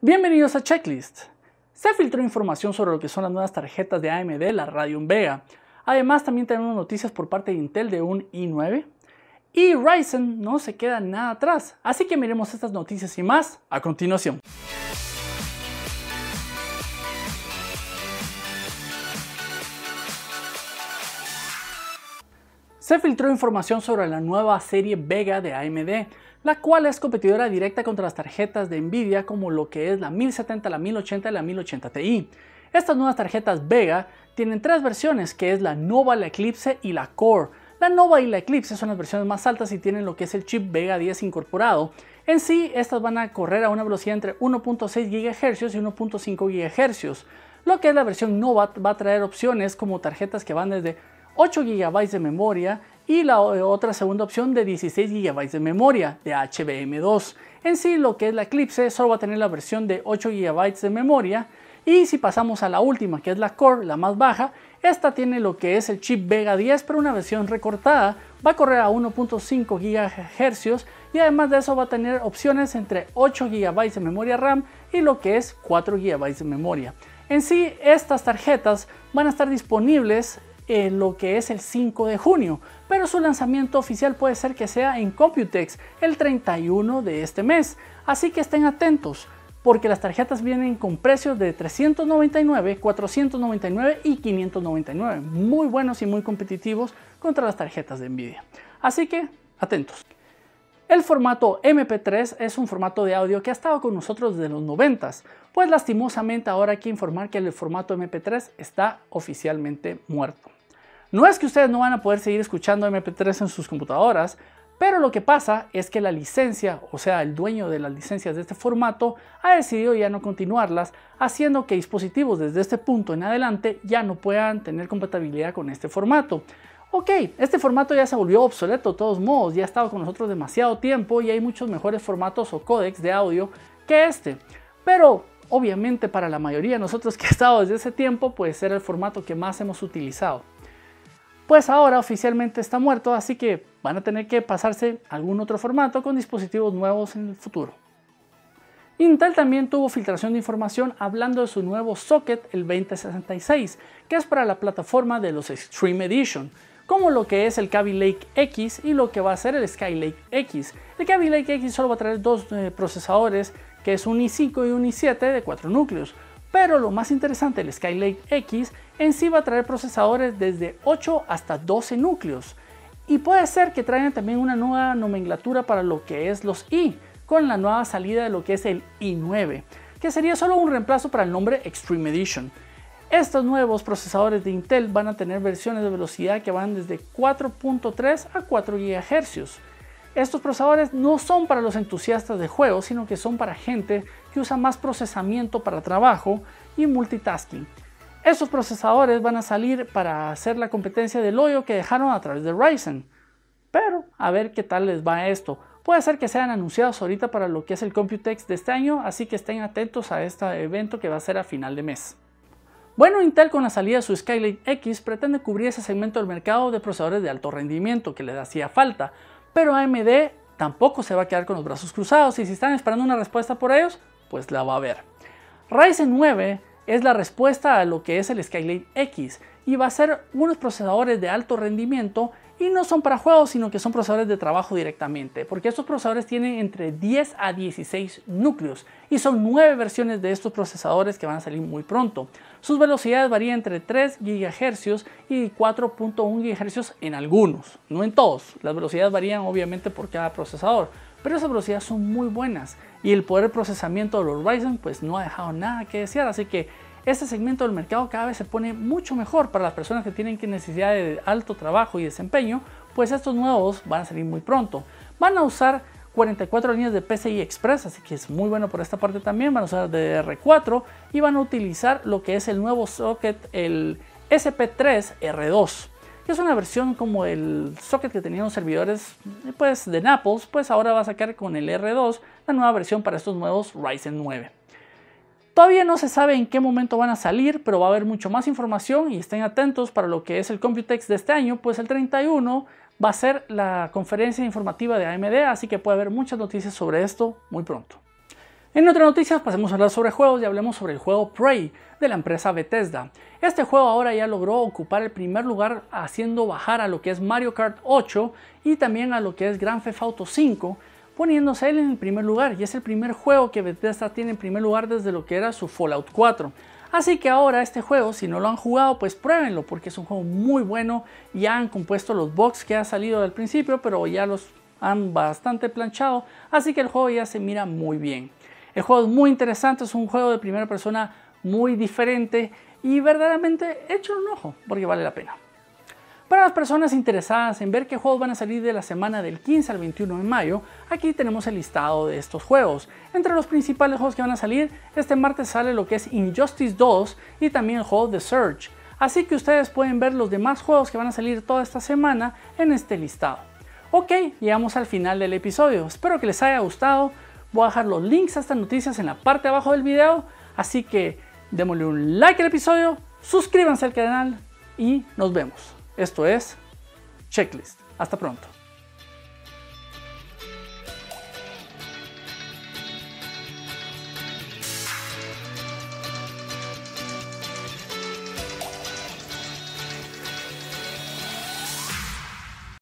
Bienvenidos a Checklist. Se filtró información sobre lo que son las nuevas tarjetas de AMD, la Radeon Vega. Además también tenemos noticias por parte de Intel de un i9. Y Ryzen no se queda nada atrás, así que miremos estas noticias y más a continuación. Se filtró información sobre la nueva serie Vega de AMD, la cual es competidora directa contra las tarjetas de NVIDIA como lo que es la 1070, la 1080 y la 1080 Ti. Estas nuevas tarjetas Vega tienen tres versiones, que es la Nova, la Eclipse y la Core. La Nova y la Eclipse son las versiones más altas y tienen lo que es el chip Vega 10 incorporado. En sí, estas van a correr a una velocidad entre 1.6 GHz y 1.5 GHz. Lo que es la versión Nova va a traer opciones como tarjetas que van desde 8 GB de memoria y la otra segunda opción de 16 GB de memoria de HBM2. En sí, lo que es la Eclipse solo va a tener la versión de 8 GB de memoria, y si pasamos a la última, que es la Core, la más baja, esta tiene lo que es el chip Vega 10, pero una versión recortada, va a correr a 1.5 GHz y además de eso va a tener opciones entre 8 GB de memoria RAM y lo que es 4 GB de memoria. En sí, estas tarjetas van a estar disponibles en lo que es el 5 de junio, pero su lanzamiento oficial puede ser que sea en Computex el 31 de este mes, así que estén atentos porque las tarjetas vienen con precios de 399, 499 y 599, muy buenos y muy competitivos contra las tarjetas de NVIDIA, así que atentos. El formato MP3 es un formato de audio que ha estado con nosotros desde los 90s, pues lastimosamente ahora hay que informar que el formato MP3 está oficialmente muerto. No es que ustedes no van a poder seguir escuchando MP3 en sus computadoras, pero lo que pasa es que la licencia, o sea, el dueño de las licencias de este formato, ha decidido ya no continuarlas, haciendo que dispositivos desde este punto en adelante ya no puedan tener compatibilidad con este formato. Ok, este formato ya se volvió obsoleto de todos modos, ya ha estado con nosotros demasiado tiempo y hay muchos mejores formatos o códecs de audio que este, pero obviamente para la mayoría de nosotros que ha estado desde ese tiempo, pues era el formato que más hemos utilizado. Pues ahora oficialmente está muerto, así que van a tener que pasarse a algún otro formato con dispositivos nuevos en el futuro. Intel también tuvo filtración de información hablando de su nuevo socket, el 2066, que es para la plataforma de los Extreme Edition, como lo que es el Kaby Lake X y lo que va a ser el Skylake X. El Kaby Lake X solo va a traer dos procesadores, que es un i5 y un i7 de 4 núcleos. Pero lo más interesante, el Skylake X en sí va a traer procesadores desde 8 hasta 12 núcleos. Y puede ser que traigan también una nueva nomenclatura para lo que es los i, con la nueva salida de lo que es el i9, que sería solo un reemplazo para el nombre Extreme Edition. Estos nuevos procesadores de Intel van a tener versiones de velocidad que van desde 4.3 a 4 GHz. Estos procesadores no son para los entusiastas de juegos, sino que son para gente que usa más procesamiento para trabajo y multitasking. Estos procesadores van a salir para hacer la competencia del hoyo que dejaron a través de Ryzen. Pero a ver qué tal les va esto. Puede ser que sean anunciados ahorita para lo que es el Computex de este año, así que estén atentos a este evento que va a ser a final de mes. Bueno, Intel con la salida de su Skylake X pretende cubrir ese segmento del mercado de procesadores de alto rendimiento que les hacía falta, pero AMD tampoco se va a quedar con los brazos cruzados y si están esperando una respuesta por ellos, pues la va a haber. Ryzen 9 es la respuesta a lo que es el Skylake X y va a ser unos procesadores de alto rendimiento y no son para juegos, sino que son procesadores de trabajo directamente, porque estos procesadores tienen entre 10 a 16 núcleos y son 9 versiones de estos procesadores que van a salir muy pronto. Sus velocidades varían entre 3 GHz y 4.1 GHz en algunos, no en todos. Las velocidades varían obviamente por cada procesador, pero esas velocidades son muy buenas y el poder de procesamiento de los Ryzen pues no ha dejado nada que desear, así que este segmento del mercado cada vez se pone mucho mejor para las personas que tienen necesidad de alto trabajo y desempeño, pues estos nuevos van a salir muy pronto. Van a usar 44 líneas de PCI Express, así que es muy bueno por esta parte también. Van a usar DDR4 y van a utilizar lo que es el nuevo socket, el SP3 R2, que es una versión como el socket que tenían los servidores pues, de Naples, pues ahora va a sacar con el R2 la nueva versión para estos nuevos Ryzen 9. Todavía no se sabe en qué momento van a salir, pero va a haber mucho más información y estén atentos para lo que es el Computex de este año, pues el 31 va a ser la conferencia informativa de AMD, así que puede haber muchas noticias sobre esto muy pronto. En otras noticias pasemos a hablar sobre juegos y hablemos sobre el juego Prey de la empresa Bethesda. Este juego ahora ya logró ocupar el primer lugar haciendo bajar a lo que es Mario Kart 8 y también a lo que es Grand Theft Auto V, poniéndose él en el primer lugar, y es el primer juego que Bethesda tiene en primer lugar desde lo que era su Fallout 4. Así que ahora este juego, si no lo han jugado, pues pruébenlo porque es un juego muy bueno. Ya han compuesto los bugs que han salido al principio, pero ya los han bastante planchado, así que el juego ya se mira muy bien. El juego es muy interesante, es un juego de primera persona muy diferente y verdaderamente hecho un ojo porque vale la pena. Para las personas interesadas en ver qué juegos van a salir de la semana del 15 al 21 de mayo, aquí tenemos el listado de estos juegos. Entre los principales juegos que van a salir, este martes sale lo que es Injustice 2 y también el juego The Surge. Así que ustedes pueden ver los demás juegos que van a salir toda esta semana en este listado. Ok, llegamos al final del episodio. Espero que les haya gustado. Voy a dejar los links a estas noticias en la parte de abajo del video. Así que démosle un like al episodio, suscríbanse al canal y nos vemos. Esto es Checklist. Hasta pronto.